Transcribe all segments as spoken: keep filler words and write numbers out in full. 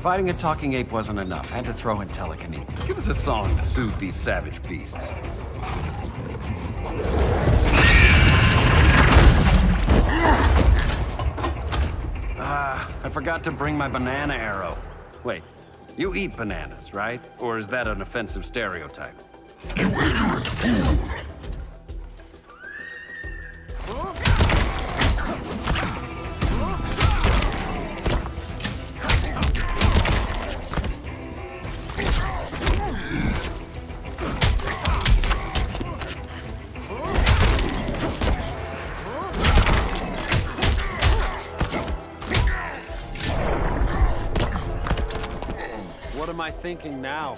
Fighting a talking ape wasn't enough. Had to throw in telekinesis. Give us a song to soothe these savage beasts. Ah, I forgot to bring my banana arrow. Wait, you eat bananas, right? Or is that an offensive stereotype? You ignorant fool! What am I thinking now?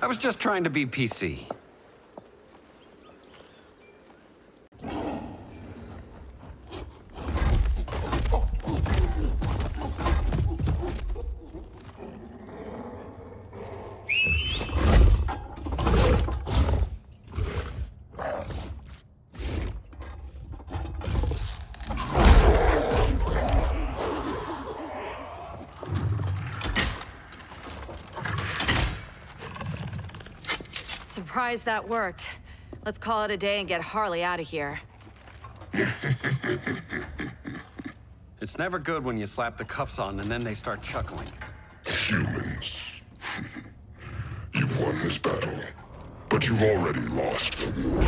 I was just trying to be P C. Surprised that worked. Let's call it a day and get Harley out of here. It's never good when you slap the cuffs on and then they start chuckling. Humans. You've won this battle, but you've already lost the war.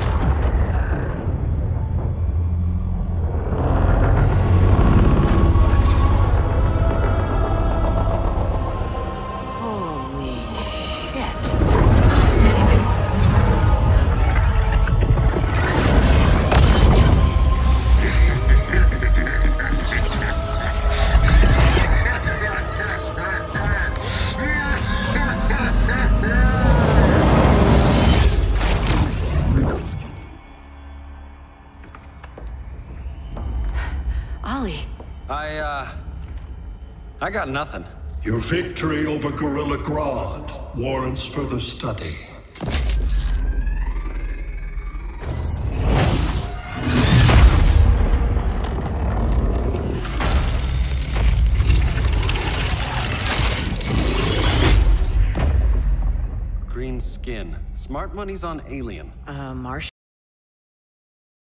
I, uh... I got nothing. Your victory over Gorilla Grodd warrants further study. Green skin. Smart money's on alien. Uh, Martian?